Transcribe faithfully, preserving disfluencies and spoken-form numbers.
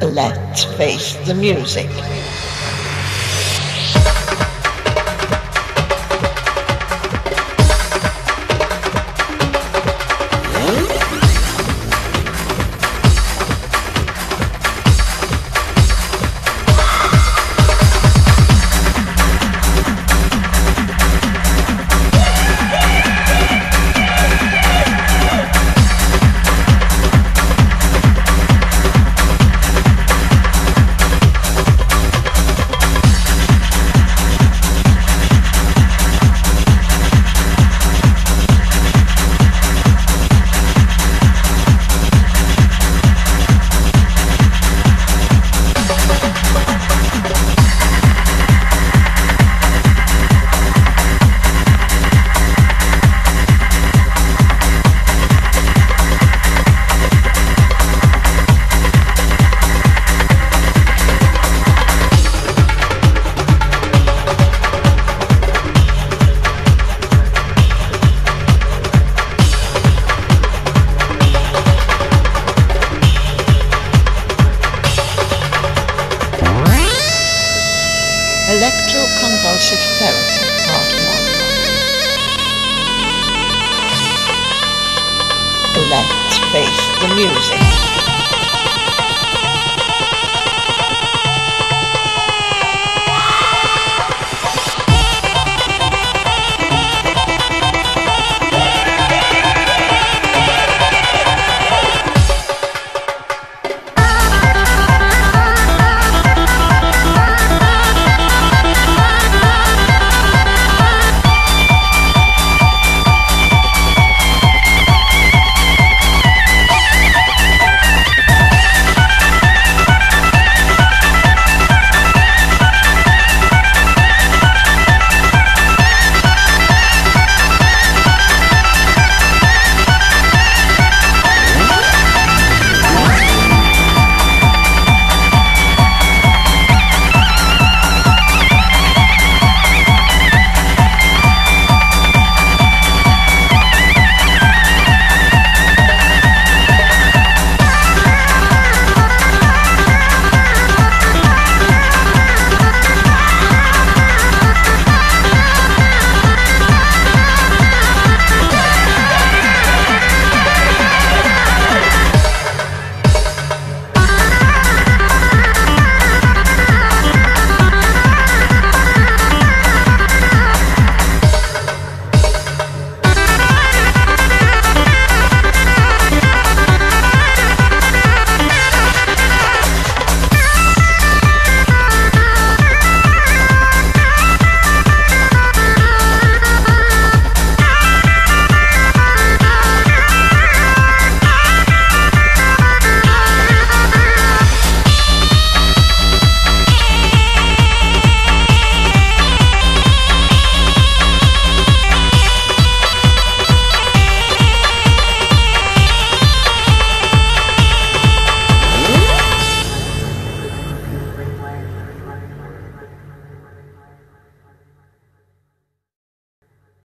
Let's face the music.